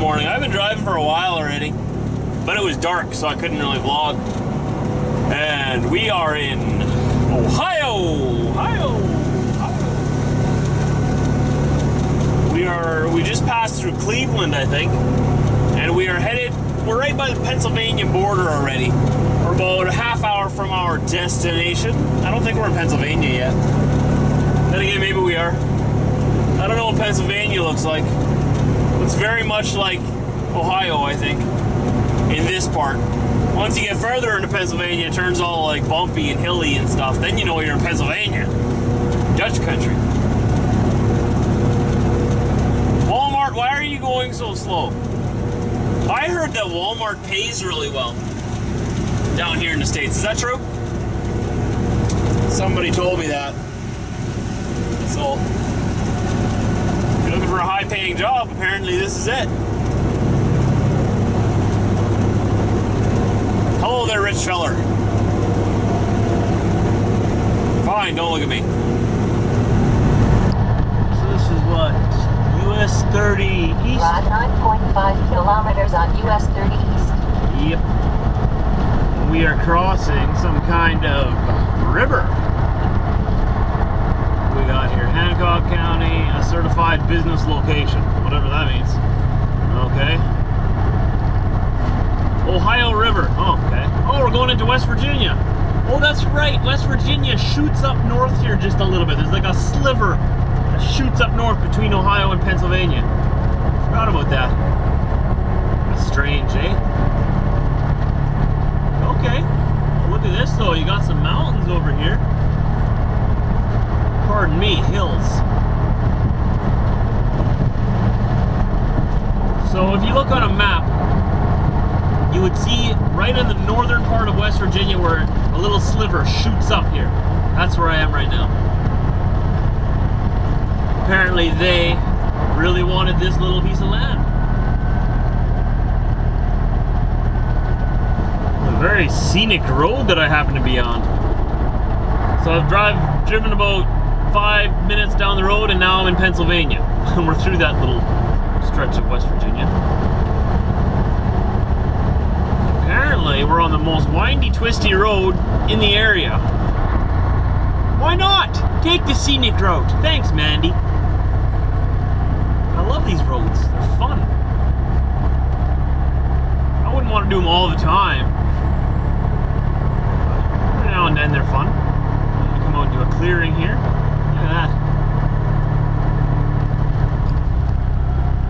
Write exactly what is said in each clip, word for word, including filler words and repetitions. morning. I've been driving for a while already, but it was dark, so I couldn't really vlog. And we are in Ohio, Ohio, Ohio. We are, we just passed through Cleveland, I think, and we are headed, we're right by the Pennsylvania border already. We're about a half hour from our destination. I don't think we're in Pennsylvania yet. Then again, maybe we are. I don't know what Pennsylvania looks like. It's very much like Ohio, I think, in this part. Once you get further into Pennsylvania, it turns all like bumpy and hilly and stuff. Then you know you're in Pennsylvania. Dutch country. Walmart, why are you going so slow? I heard that Walmart pays really well down here in the States. Is that true? Somebody told me that. So, if you're looking for a high-paying job, apparently this is it. Hello there, rich feller. Fine, don't look at me. So this is what? U S thirty east? Uh, nine point five kilometers on U S thirty east. Yep. We are crossing some kind of river. We got here Hancock County, a certified business location, whatever that means. Okay. Ohio River. Oh, okay. Oh, we're going into West Virginia. Oh, that's right. West Virginia shoots up north here just a little bit. There's like a sliver that shoots up north between Ohio and Pennsylvania. Forgot about that. That's strange, eh? Okay. Well, look at this, though. You got some mountains over here. Pardon me, hills. So if you look on a map, you would see right in the northern part of West Virginia where a little sliver shoots up here. That's where I am right now. Apparently they really wanted this little piece of land. A very scenic road that I happen to be on. So I've drive, driven about five minutes down the road and now I'm in Pennsylvania. And we're through that little stretch of West Virginia. Apparently we're on the most windy, twisty road in the area. Why not? Take the scenic road. Thanks, Mandy. I love these roads. They're fun. I wouldn't want to do them all the time. Every now and then they're fun. I'm gonna come out into a clearing here. Look at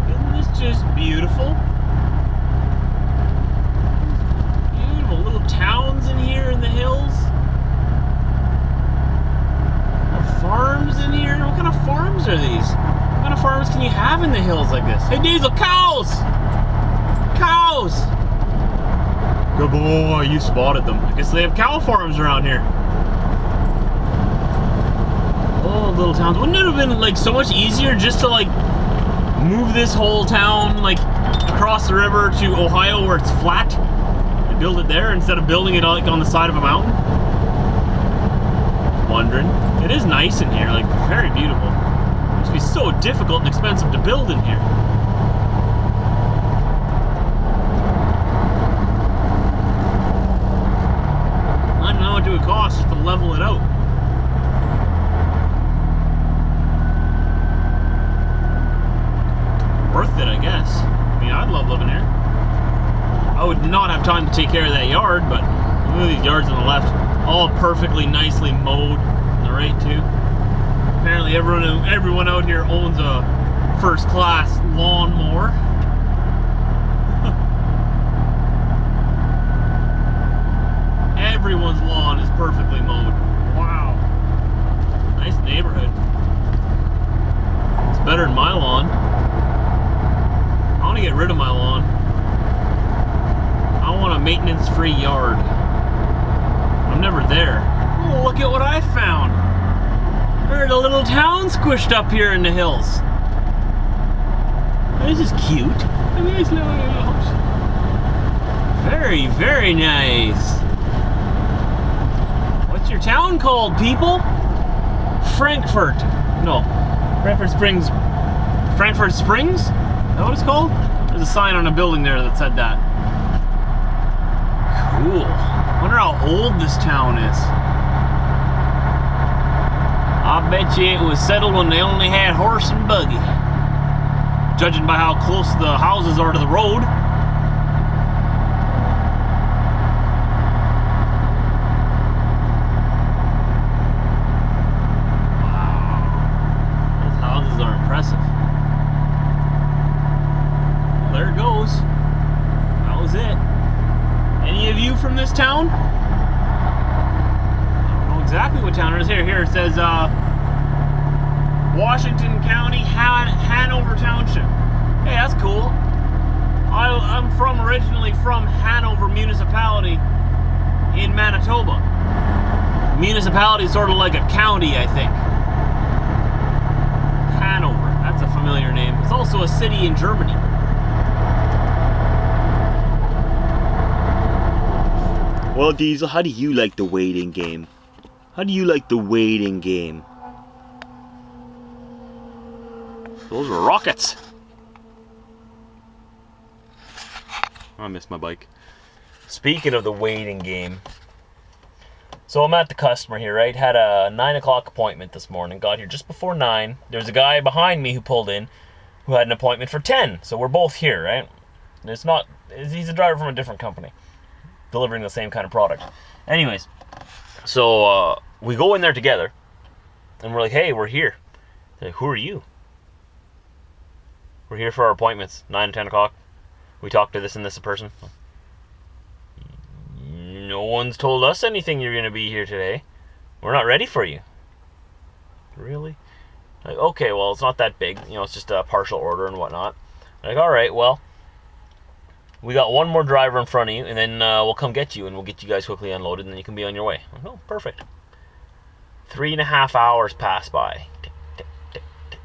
that. Isn't this just beautiful? Beautiful little towns in here in the hills. Little farms in here. What kind of farms are these? What kind of farms can you have in the hills like this? Hey Diesel, cows! Cows! Good boy, you spotted them. I guess they have cow farms around here. Little towns. Wouldn't it have been like so much easier just to like move this whole town like across the river to Ohio where it's flat and build it there instead of building it like on the side of a mountain? Just wondering. It is nice in here, like very beautiful. It must be so difficult and expensive to build in here. I don't know what it would cost just to level it out. Worth it, I guess. I mean, I'd love living here. I would not have time to take care of that yard, but look at these yards on the left, all perfectly nicely mowed. On the right too. Apparently, everyone everyone out here owns a first-class lawnmower. Everyone's lawn is perfectly mowed. Wow, nice neighborhood. It's better than my lawn. I want to get rid of my lawn. I want a maintenance-free yard. I'm never there. Oh, look at what I found. There's a little town squished up here in the hills. This is cute. A nice little house. Very, very nice. What's your town called, people? Frankfurt. No. Frankfurt Springs. Frankfurt Springs? Is that what it's called? was a sign on a building there that said that. Cool. I wonder how old this town is. I bet you it was settled when they only had horse and buggy. Judging by how close the houses are to the road. From this town? I don't know exactly what town it is. Here, here it says uh, Washington County, Han Hanover Township. Hey, that's cool. I, I'm from originally from Hanover Municipality in Manitoba. Municipality is sort of like a county, I think. Hanover, that's a familiar name. It's also a city in Germany. Well, Diesel, how do you like the waiting game? How do you like the waiting game? Those are rockets. Oh, I missed my bike. Speaking of the waiting game. So I'm at the customer here, right? Had a nine o'clock appointment this morning. Got here just before nine. There's a guy behind me who pulled in who had an appointment for ten. So we're both here, right? And it's not, he's a driver from a different company, delivering the same kind of product. Anyways, so uh, we go in there together, and we're like, hey, we're here. They're like, who are you? We're here for our appointments, nine and ten o'clock. We talked to this and this person. No one's told us anything you're going to be here today. We're not ready for you. Really? Like, okay, well, it's not that big. You know, it's just a partial order and whatnot. Like, all right, well, we got one more driver in front of you, and then uh, we'll come get you, and we'll get you guys quickly unloaded, and then you can be on your way. Oh, perfect. Three and a half hours pass by. Tick, tick, tick, tick, tick,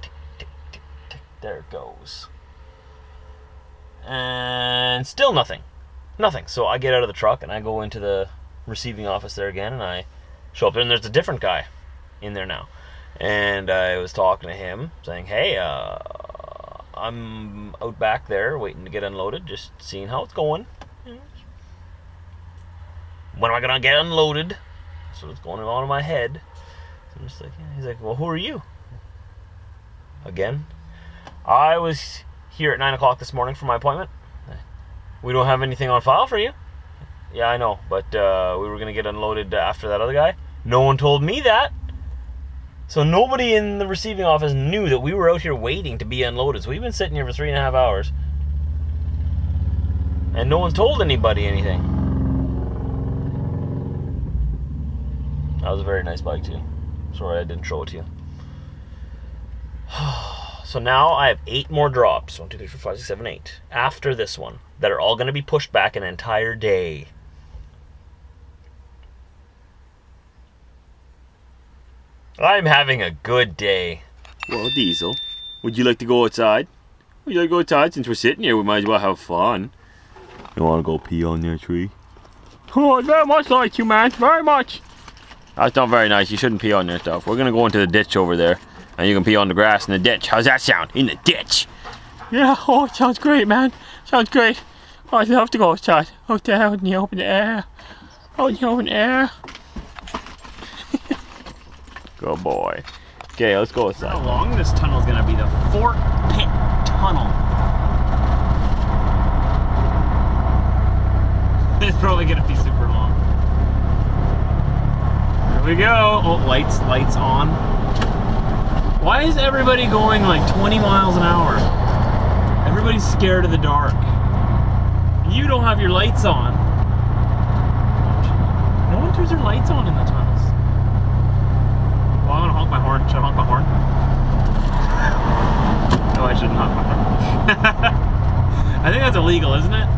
tick, tick, tick, tick. There it goes. And still nothing. Nothing. So I get out of the truck, and I go into the receiving office there again, and I show up there, and there's a different guy in there now. And I was talking to him, saying, hey, uh... I'm out back there waiting to get unloaded, just seeing how it's going. When am I gonna get unloaded? That's what's going on in my head. So I'm just like, yeah. He's like, well, who are you? Again, I was here at nine o'clock this morning for my appointment. We don't have anything on file for you. Yeah, I know, but uh, we were gonna get unloaded after that other guy. No one told me that. So nobody in the receiving office knew that we were out here waiting to be unloaded. So we've been sitting here for three and a half hours. And no one's told anybody anything. That was a very nice bike too. Sorry I didn't show it to you. So now I have eight more drops. One, two, three, four, five, six, seven, eight. After this one. That are all going to be pushed back an entire day. I'm having a good day. Well, Diesel, would you like to go outside? Would you like to go outside? Since we're sitting here, we might as well have fun. You want to go pee on your tree? Oh, I'd very much like you, man. Very much. That's not very nice. You shouldn't pee on your stuff. We're going to go into the ditch over there, and you can pee on the grass in the ditch. How's that sound? In the ditch. Yeah, oh, it sounds great, man. Sounds great. Oh, I'd love to go outside. Out there, out in the open air. Out in the open air. Good boy. Okay, let's go outside. How long this tunnel's gonna be? The Fort Pitt Tunnel. It's probably gonna be super long. Here we go. Oh, lights, lights on. Why is everybody going like twenty miles an hour? Everybody's scared of the dark. You don't have your lights on. No one turns their lights on in the tunnel. Oh, I'm gonna honk my horn. Should I honk my horn? No, I shouldn't honk my horn. I think that's illegal, isn't it?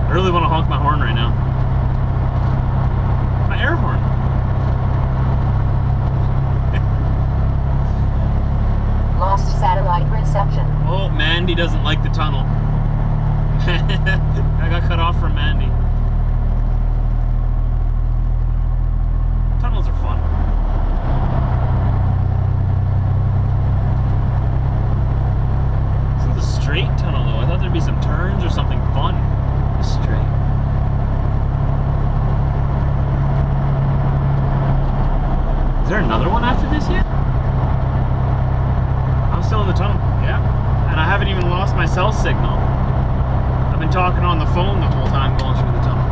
I really want to honk my horn right now. My air horn. Lost satellite reception. Oh, Mandy doesn't like the tunnel. I got cut off from Mandy. Tunnels are fun. tunnel. Yeah. And I haven't even lost my cell signal. I've been talking on the phone the whole time going through the tunnel.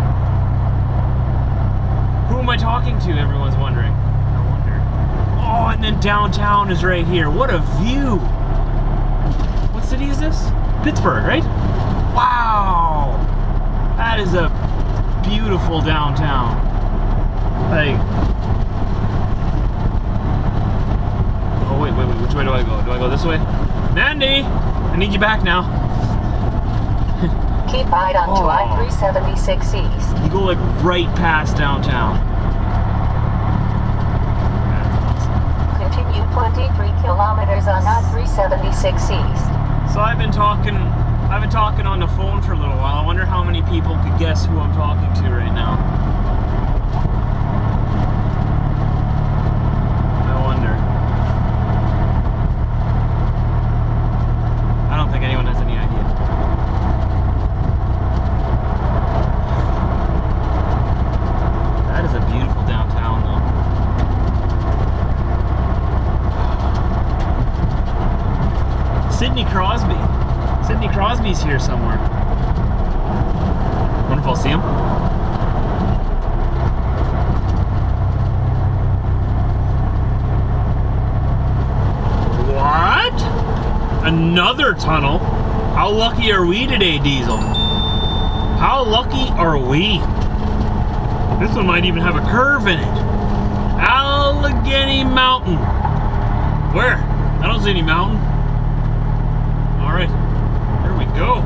Who am I talking to? Everyone's wondering. I wonder. Oh, and then downtown is right here. What a view. What city is this? Pittsburgh, right? Wow. That is a beautiful downtown. Like, oh wait, wait, wait, which way do I go? Do I go this way? Mandy, I need you back now. Keep right onto oh. I three seventy-six East. You go like right past downtown. That's awesome. Continue twenty-three kilometers on I three seventy-six East. So I've been talking, I've been talking on the phone for a little while. I wonder how many people could guess who I'm talking to right now. Sidney Crosby. Sidney Crosby's here somewhere. Wonder if I'll see him. What? Another tunnel? How lucky are we today, Diesel? How lucky are we? This one might even have a curve in it. Allegheny Mountain. Where? I don't see any mountain. Alright, there we go.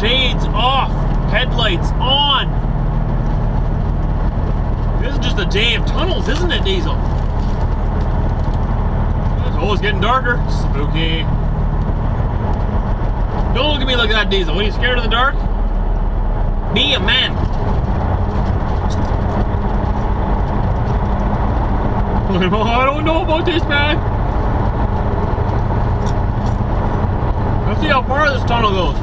Shades off, headlights on. This is just a day of tunnels, isn't it, Diesel? It's always getting darker. Spooky. Don't look at me like that, Diesel. What, are you scared of the dark? Be a man. I don't know about this, man. See how far this tunnel goes.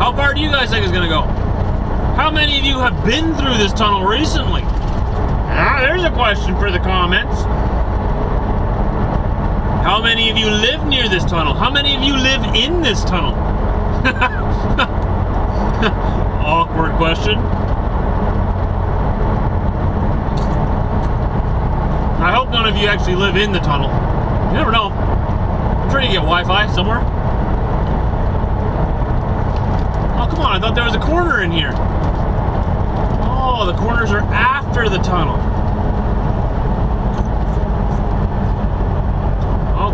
How far do you guys think it's gonna go? How many of you have been through this tunnel recently? Ah, there's a question for the comments. How many of you live near this tunnel? How many of you live in this tunnel? Awkward question. I hope none of you actually live in the tunnel. You never know. I'm trying to get Wi-Fi somewhere. Oh, come on, I thought there was a corner in here. Oh, the corners are after the tunnel.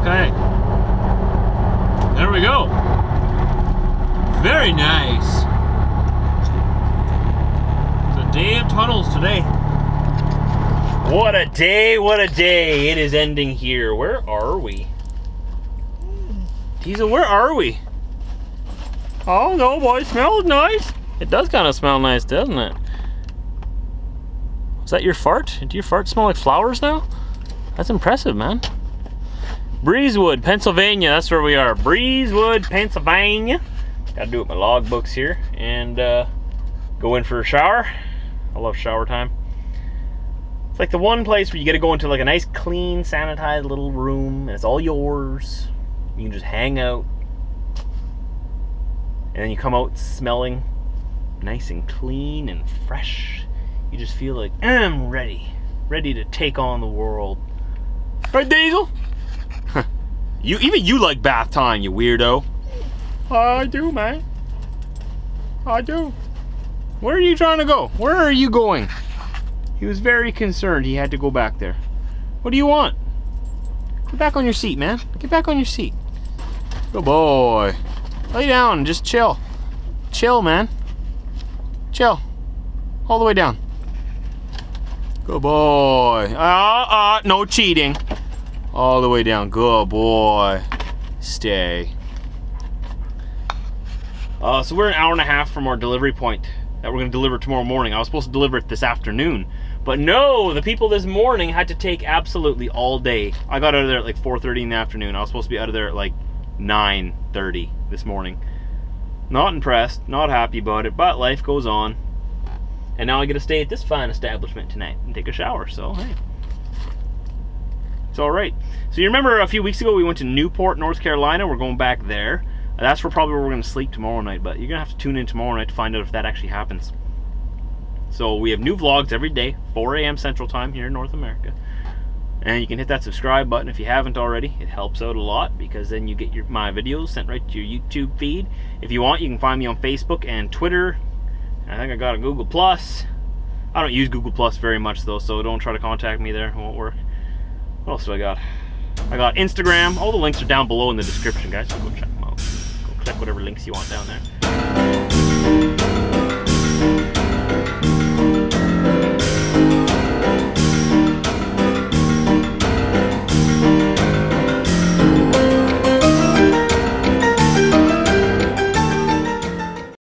Okay. There we go. Very nice. It's a day of tunnels today. What a day, what a day. It is ending here. Where are we? Diesel, where are we? Oh no, boy, it smells nice. It does kind of smell nice, doesn't it? Is that your fart? Do your fart smell like flowers now? That's impressive, man. Breezewood, Pennsylvania, that's where we are. Breezewood, Pennsylvania. Gotta do it with my log books here and uh, go in for a shower. I love shower time. It's like the one place where you get to go into like a nice, clean, sanitized little room and it's all yours. You can just hang out, and then you come out smelling nice and clean and fresh. You just feel like, I'm ready, ready to take on the world. Right, Diesel? you Even you like bath time, you weirdo. I do, man. I do. Where are you trying to go? Where are you going? He was very concerned he had to go back there. What do you want? Get back on your seat, man. Get back on your seat. Good boy. Lay down and just chill. Chill, man. Chill. All the way down. Good boy. Uh, uh, no cheating. All the way down. Good boy. Stay. Uh, so we're an hour and a half from our delivery point that we're going to deliver tomorrow morning. I was supposed to deliver it this afternoon. But no, the people this morning had to take absolutely all day. I got out of there at like four thirty in the afternoon. I was supposed to be out of there at like nine thirty this morning. Not impressed, not happy about it, but life goes on. And now I get to stay at this fine establishment tonight and take a shower, so hey. it's all right. So you remember a few weeks ago we went to Newport, North Carolina. We're going back there. That's where probably where we're going to sleep tomorrow night, but you're going to have to tune in tomorrow night to find out if that actually happens. So we have new vlogs every day, four A M Central Time here in North America. And you can hit that subscribe button if you haven't already. It helps out a lot because then you get your my videos sent right to your YouTube feed. If you want, you can find me on Facebook and Twitter. I think I got a Google Plus. I don't use Google Plus very much though, so don't try to contact me there. It won't work. What else do I got? I got Instagram. All the links are down below in the description, guys, so go check them out. Go click whatever links you want down there.